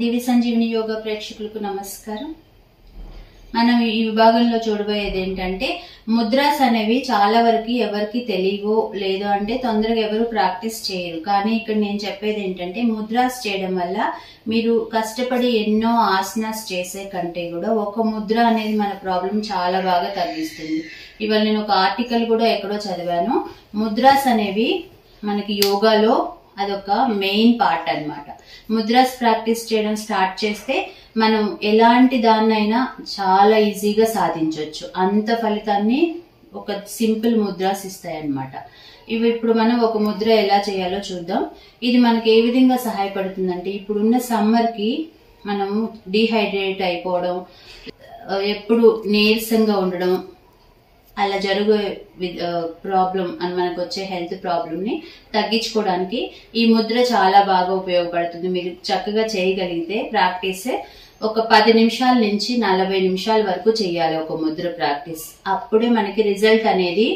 दिव्य संजीवनी योग प्रेक्षक नमस्कार मन विभाग में चूडबोये मुद्रास अने चाला वर की एवरकी तेलिगो लेदो तोंदरगा एवरू प्राक्टिस चेयरू कानी इक्कड नेनु चेप्पेदी एंटंटे मुद्रास चेयडम वल्ल मीरू कष्टपडि एन्नो आसनास चेसे कंटे कूडा ओक मुद्रा अनेदी मन प्राब्लम चाला बागा तग्गिस्तुंदी। इवाल नेनु ओक आर्टिकल कूडा एक्कडो चदिवानु मुद्रास अनेवी मनकी योगालो అదొక మెయిన్ పార్ట్ అన్నమాట। ముద్రాస్ ప్రాక్టీస్ చేయడం స్టార్ట్ చేస్తే మనం ఎలాంటి దాన్నైనా చాలా ఈజీగా సాధించొచ్చు, అంత ఫలితాన్ని ఒక సింపుల్ ముద్రాస్ ఇస్తాయి అన్నమాట। ఇవి ఇప్పుడు మనం ఒక ముద్ర ఎలా చేయాలో చూద్దాం। ఇది మనకి ఏ విధంగా సహాయపడుతుందంటే ఇప్పుడున్న సమ్మర్ కి మనం డిహైడ్రేట్ అయిపోవడం, ఎప్పుడు నీరసంగా ఉండడం అలా జరుగు ప్రాబ్లం అని మనకు వచ్చే హెల్త్ ప్రాబ్లం ని తగ్గించుకోవడానికి ఈ ముద్ర చాలా బాగా ఉపయోగపడుతుంది। మీరు చక్కగా చేయగలిగితే ప్రాక్టీస్ ఒక 10 నిమిషాల నుంచి 40 నిమిషాల వరకు చేయాలి ఒక ముద్ర ప్రాక్టీస్। అప్పుడే మనకి రిజల్ట్ అనేది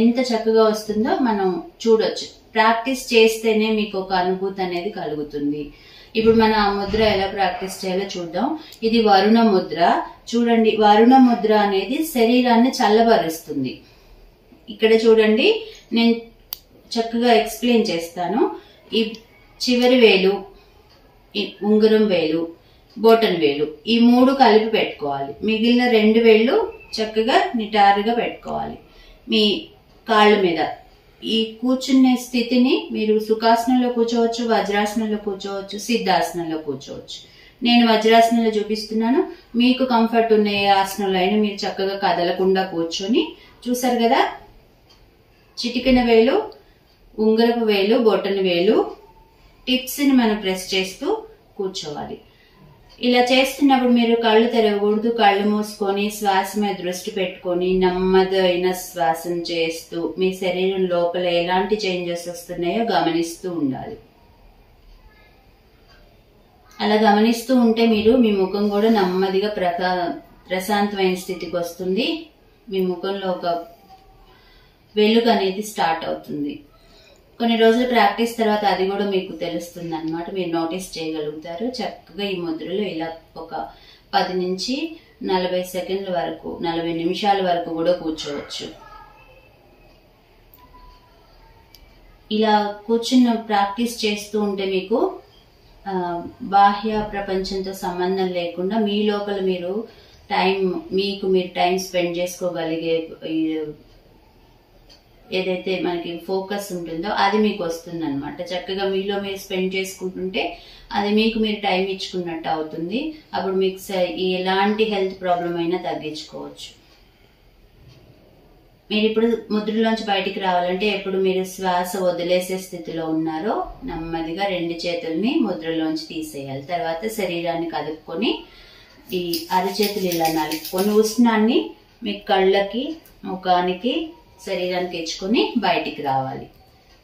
ఎంత చక్కగా వస్తుందో మనం చూడొచ్చు। ప్రాక్టీస్ చేస్తేనే మీకు ఒక అనుభూతి అనేది కలుగుతుంది। ఇప్పుడు మనం ఆ ముద్ర ఎలా ప్రాక్టీస్ చేయాలో చూద్దాం। ఇది వరుణ ముద్ర చూడండి। వరుణ ముద్ర అనేది శరీరాన్ని చల్లబరుస్తుంది। ఇక్కడ చూడండి నేను చక్కగా ఎక్స్ప్లెయిన్ చేస్తాను। ఈ చివరి వేలు, ఈ ఉంగరం వేలు, బొటన్ వేలు ఈ మూడు కలిపి పెట్టుకోవాలి। మిగిలిన రెండు వేళ్ళు చక్కగా నిటారుగా పెట్టుకోవాలి మీ కాళ్ళ మీద। ఈ కూర్చునే స్థితిని మీరు సుఖాసనంలో కూర్చోవచ్చు, వజ్రాసనంలో కూర్చోవచ్చు, సిద్ధాసనంలో కూర్చోవచ్చు। నేను వజ్రాసనంలో చూపిస్తున్నాను, మీకు కంఫర్ట్ ఉన్న ఏ ఆసనంలో అయినా మీరు చక్కగా కదలకుండా కూర్చొని చూసారు కదా చిటికెన వేలు, ఉంగరపు వేలు, బొటన వేలు టిప్స్ ని మనం ప్రెస్ చేస్తూ కూర్చోవాలి। ఇలా చేస్తున్నప్పుడు మీరు కళ్ళు తెరవకూడదు, కళ్ళు మూసుకొని శ్వాస మీద దృష్టి పెట్టుకొని నెమ్మదైన శ్వాసం చేస్తూ మీ శరీరం లోపల ఎలాంటి చేంజెస్ వస్తున్నాయో గమనిస్తూ ఉండాలి। అలా గమనిస్తూ ఉంటే మీరు మీ ముఖం కూడా నెమ్మదిగా ప్రశాంతమైన స్థితికి వస్తుంది। మీ ముఖంలో ఒక వెలుగు అనేది స్టార్ట్ అవుతుంది। కొన్ని రోజులు ప్రాక్టీస్ తర్వాత అది కూడా మీకు తెలుస్తుంది అన్నమాట, మీరు నోటీస్ చేయగలుగుతారు। చక్కగా ఈ ముద్రలో ఇలా ఒక 10 నుంచి 40 సెకండ్ల వరకు 40 నిమిషాల వరకు కూడా కూర్చోవచ్చు। ఇలా కూర్చుని ప్రాక్టీస్ చేస్తూ ఉంటే మీకు బాహ్య ప్రపంచంతో సంబంధం లేకుండా మీ లోపల మీరు మీకు మీరు టైం స్పెండ్ చేసుకోగలిగే ఏదైతే మనకి ఫోకస్ ఉంటుందో అది మీకు వస్తుందన్నమాట। చక్కగా మీలో మీరు స్పెండ్ చేసుకుంటుంటే అది మీకు మీరు టైం ఇచ్చుకున్నట్టు అవుతుంది। అప్పుడు మీకు ఎలాంటి హెల్త్ ప్రాబ్లం అయినా తగ్గించుకోవచ్చు। మీరు ఇప్పుడు ముద్రలోంచి బయటికి రావాలంటే ఎప్పుడు మీరు శ్వాస వదిలేసే స్థితిలో ఉన్నారో నెమ్మదిగా రెండు చేతుల్ని ముద్రలోంచి తీసేయాలి। తర్వాత శరీరాన్ని కదుపుకొని ఈ అరచేతులు ఇలా నలుపుకొని ఉష్ణాన్ని మీ కళ్ళకి, ముఖానికి, శరీరానికి ఇచ్చుకొని బయటికి రావాలి।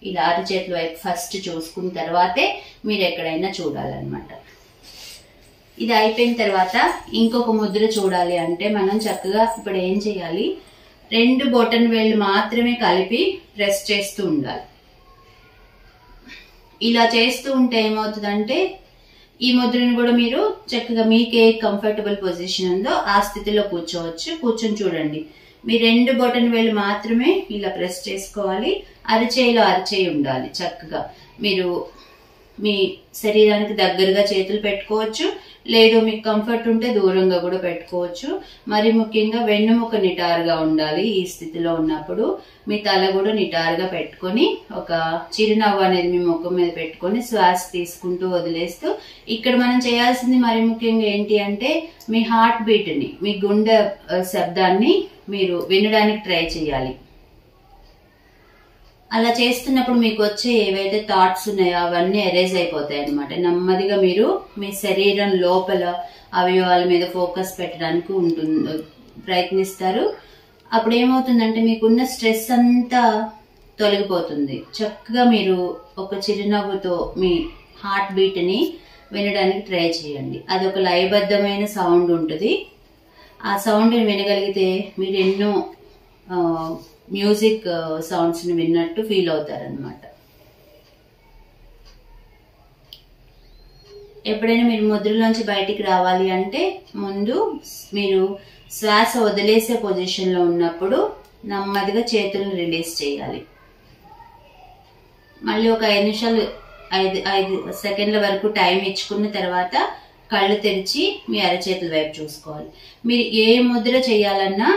ఇలా అరచేతుల వైపు ఫస్ట్ చూసుకున్న తర్వాతే మీరు ఎక్కడైనా చూడాలన్నమాట। ఇది అయిపోయిన తర్వాత ఇంకొక ముద్ర చూడాలి అంటే మనం చక్కగా ఇప్పుడు ఏం చేయాలి, రెండు బొటన్ వేళ్ళు మాత్రమే కలిపి ప్రెస్ చేస్తూ ఉండాలి। ఇలా చేస్తూ ఉంటే ఏమవుతుందంటే ఈ ముద్రను కూడా మీరు చక్కగా మీకు ఏ కంఫర్టబుల్ పొజిషన్ ఉందో ఆ స్థితిలో కూర్చోవచ్చు। కూర్చొని చూడండి, మీ రెండు బొటన్ వేలు మాత్రమే ఇలా ప్రెస్ చేసుకోవాలి। అరచేయిలో అరచేయి ఉండాలి। చక్కగా మీరు మీ శరీరానికి దగ్గరగా చేతులు పెట్టుకోవచ్చు, లేదు మీకు కంఫర్ట్ ఉంటే దూరంగా కూడా పెట్టుకోవచ్చు। మరి ముఖ్యంగా వెన్నుముక నిటారుగా ఉండాలి। ఈ స్థితిలో ఉన్నప్పుడు మీ తల కూడా నిటారుగా పెట్టుకొని ఒక చిరునవ్వు అనేది మీ ముఖం మీద పెట్టుకొని శ్వాస తీసుకుంటూ వదిలేస్తూ ఇక్కడ మనం చేయాల్సింది మరి ముఖ్యంగా ఏంటి అంటే మీ హార్ట్ బీట్ ని, మీ గుండె శబ్దాన్ని మీరు వినడానికి ట్రై చేయాలి। అలా చేస్తున్నప్పుడు మీకు వచ్చే ఏవైతే థాట్స్ ఉన్నాయో అవన్నీ ఎరేజ్ అయిపోతాయి అన్నమాట। నెమ్మదిగా మీరు మీ శరీరం లోపల అవయవాల మీద ఫోకస్ పెట్టడానికి ఉంటుంది ప్రయత్నిస్తారు। అప్పుడు ఏమవుతుందంటే మీకున్న స్ట్రెస్ అంతా తొలగిపోతుంది। చక్కగా మీరు ఒక చిరునవ్వుతో మీ హార్ట్ బీట్ ని వినడానికి ట్రై చేయండి। అదొక లయబద్ధమైన సౌండ్ ఉంటుంది। ఆ సౌండ్ వినగలిగితే మీరు ఎన్నో మ్యూజిక్ సౌండ్స్ ని విన్నట్టు ఫీల్ అవుతారన్నమాట। ఎప్పుడైనా మీరు ముద్ర నుంచి బయటికి రావాలి అంటే ముందు మీరు శ్వాస వదిలేసే పొజిషన్ లో ఉన్నప్పుడు నెమ్మదిగా చేతులను రిలీజ్ చేయాలి. మళ్ళీ ఒక 5 నిమిషాలు 5 సెకండ్ల వరకు టైం ఇచ్చుకున్న తర్వాత కళ్ళు తెరిచి మీ అరచేతుల వైపు చూసుకోవాలి. మీరు ఏ ముద్ర చేయాలన్నా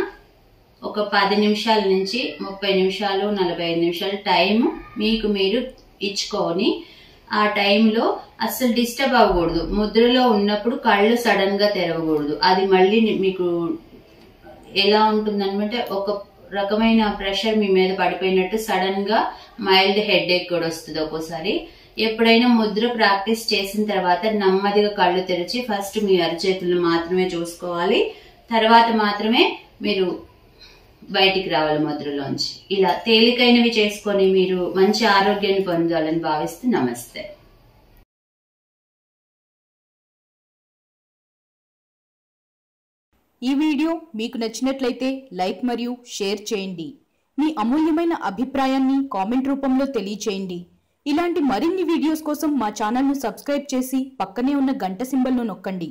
ఒక 10 నిమిషాల నుంచి 30 నిమిషాలు 45 నిమిషాలు టైం మీకు మీరు ఇచ్చుకొని ఆ టైంలో అసలు డిస్టర్బ్ అవ్వకూడదు. ముద్రలో ఉన్నప్పుడు కళ్ళు సడన్ గా తెరవకూడదు. అది మళ్ళీ మీకు ఎలా ఉంటుందన్నమాట, ఒక రకమైన ప్రెషర్ మీ మీద పడిపోయినట్టు సడన్ గా మైల్డ్ హెడ్ ఏక్ కూడా వస్తుంది ఒక్కోసారి. ఎప్పుడైనా ముద్ర ప్రాక్టీస్ చేసిన తర్వాత నెమ్మదిగా కళ్ళు తెరిచి ఫస్ట్ మీ అరచేతులను మాత్రమే చూసుకోవాలి. తర్వాత మాత్రమే మీరు బయటికి రావాలి ముద్రలోంచి. ఇలా తేలికైనవి చేసుకొని మీరు మంచి ఆరోగ్యాన్ని పొందాలని భావిస్తూ నమస్తే. ఈ వీడియో మీకు నచ్చినట్లయితే లైక్ మరియు షేర్ చేయండి. మీ అమూల్యమైన అభిప్రాయాన్ని కామెంట్ రూపంలో తెలియజేయండి. ఇలాంటి మరిన్ని వీడియోస్ కోసం మా ఛానల్ను సబ్స్క్రైబ్ చేసి పక్కనే ఉన్న గంట సింబల్ను నొక్కండి.